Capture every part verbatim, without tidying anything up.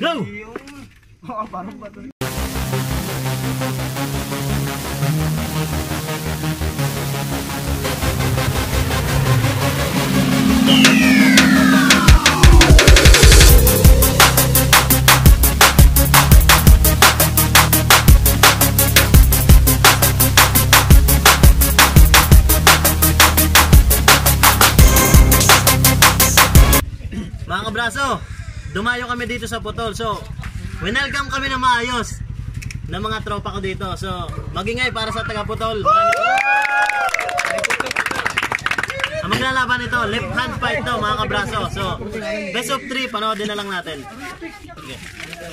Loh. Oh, bareng batu. Mga kabraso, dumayo kami dito sa Botol. So, welcome kami na maayos ng mga tropa ko dito. So, magingay para sa taga Botol. Ang maglalaban ito, left hand fight to mga kabraso. So, best of three, panoodin na lang natin. Okay.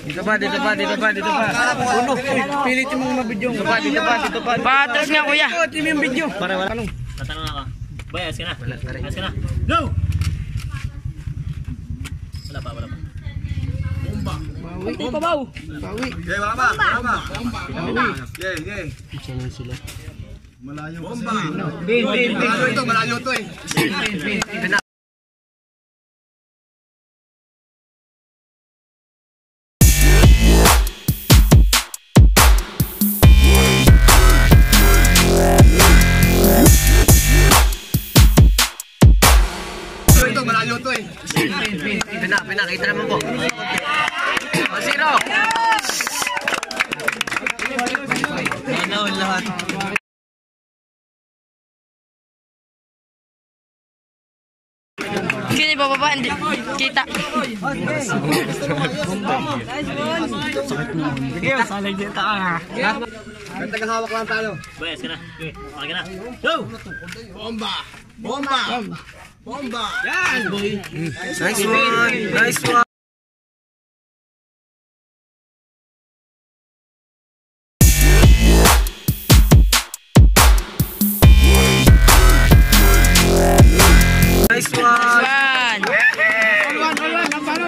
Dito ba, dito ba, dito ba, dito ba. Uno, pilit yung mga video. Dito ba, dito ba, dito ba. Patras nga kuya. Tim yung video. Para wala. Tatanong ako. Boy, ayos ka na. Ayos ka na. Go! Wala pa, wala pa. Bomba. Bawi. Bomba baw. Bawi. Okay, wala pa. Bomba. Bomba. Okay, okay. Pichanan sila. Malayo kasi. Bomba. Bin, bin, bin. Malayo ito, malayo ito eh. Bin, bin, bin. Nakita naman po. O, zero! Ano lahat? Hindi ba baba? Hindi. Kita. Sige, salag din ta. Tagahawak lang talo. Bes, kana. Okay na. Go! Bomba! Bomba! Bomba! Yan! Nice one! Nice one! Nice one! Napalo! Napalo!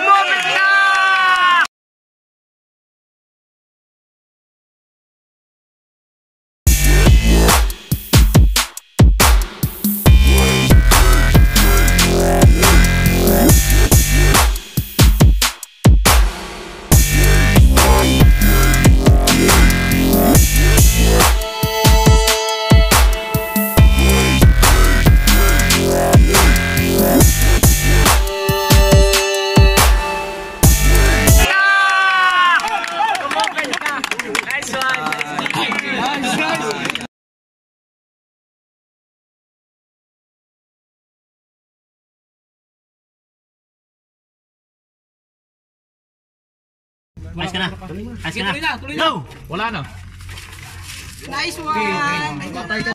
Open ka. Ayos ka na. Ayos ka na. No! Wala na. Nice one!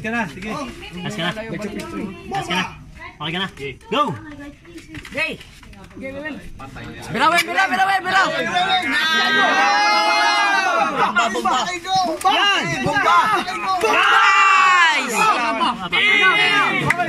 Ka ganar, sige. Let's ganar. Let's ganar. Okay, ganar. Go! Hey! Miraw, miraw, miraw, miraw! Bomba, bomba! Bomba! Bomba! Guys! Bomba!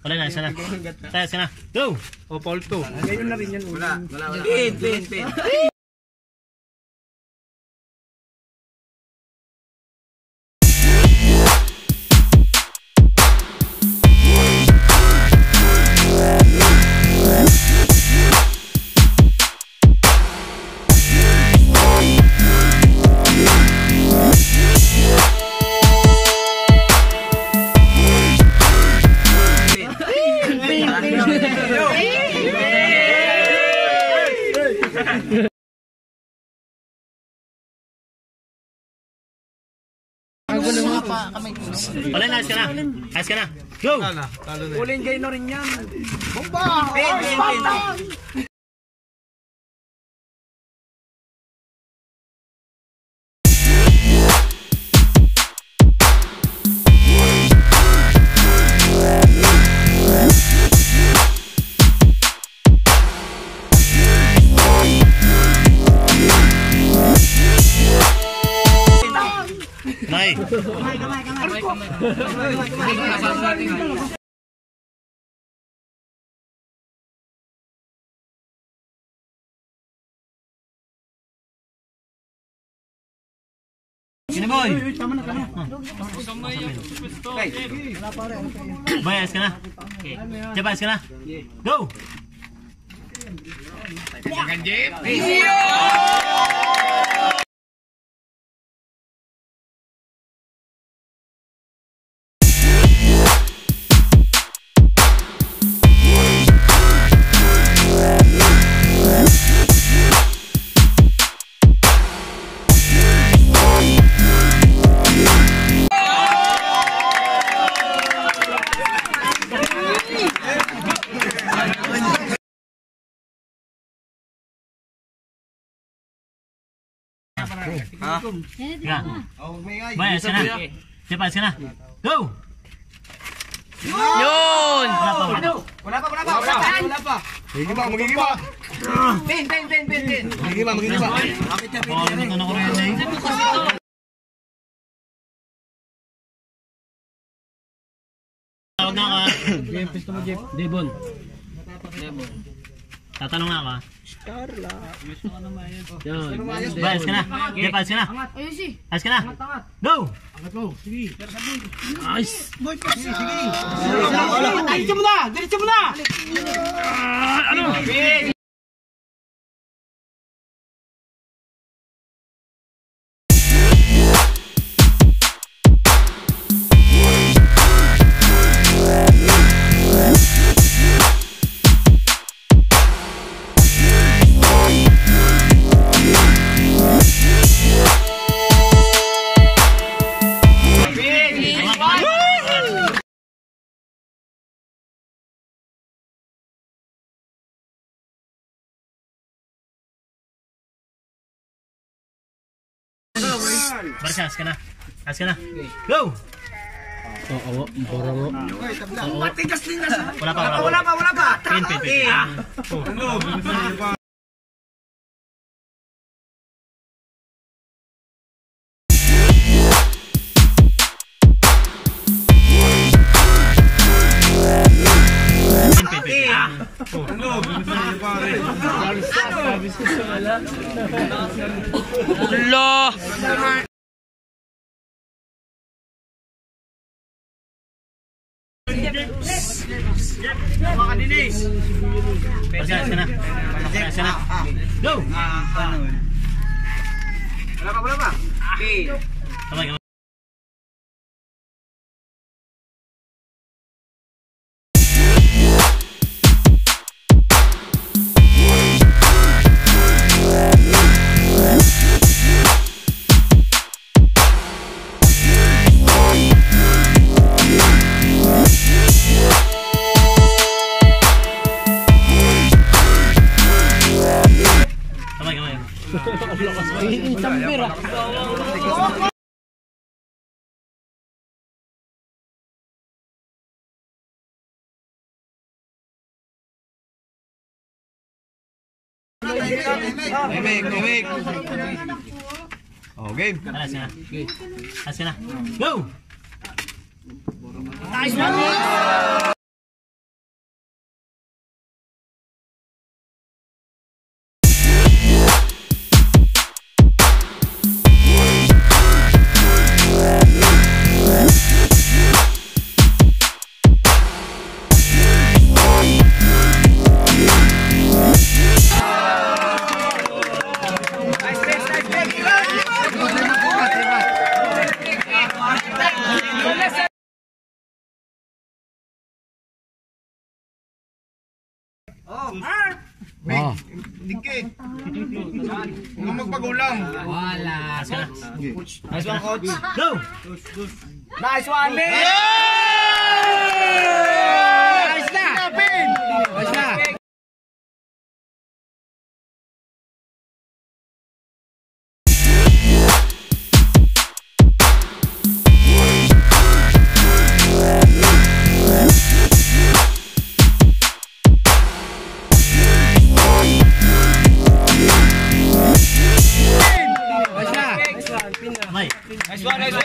Wala na, isa na. Tayo, isa na. Go! O, Paul two. Ngayon na rin yan. Wala. Pin, pin, pin. Wala na, ayos ka na. Ayos ka na. Go! Ulin kayo na rin yan. Bomba! Bomba! May. Kamay, kamay, kamay, kamay. Sini boy. Bayas ka na. Diba, ayos ka na. Go! Tagan jeep. Bayar sana. Cepat sana. Go. Yun. Wala pa, wala pa, wala pa. Wala pa. Magigima, magigima. Pin, pin, pin, pin, pin. Magigima, magigima. Tawag na ka. Debon. Debon. Tatanong na ka. Carla. Bayas ka na. Bayas ka na. Bayas ka na. Go! Nice! Diretso mo na! Diretso mo na! Ano? Barca, ask ka na. Ask ka na. Go! Oo, bora mo. Matigas din na sa... Wala pa, wala pa, wala pa. Pin, pin, pin. Ano? Allah. Makan ini. Pergi sana. Pergi sana. Do. Berapa berapa? B. Ini campur lah. Memek, memek. Oh game. Asyik lah, asyik lah. Go. Nice. Wait, dikit. Huwag magpagulang. Wala. Nice one, coach. Go! Nice one, man! Nice na! Nice na! Nice one, nice one.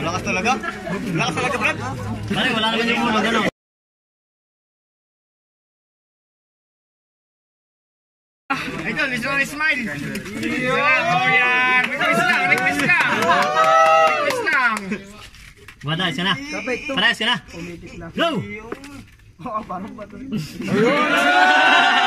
Malakas talaga? Malakas talaga, Brad? Pare, wala naman yung ulo, gano'n. Ito, gusto ko smile. Salamat, yan. Nag-miss lang, nag-miss lang. Nag-miss lang. Wala, isa na. Pare, isa na. Go! Oo, parang ba ito?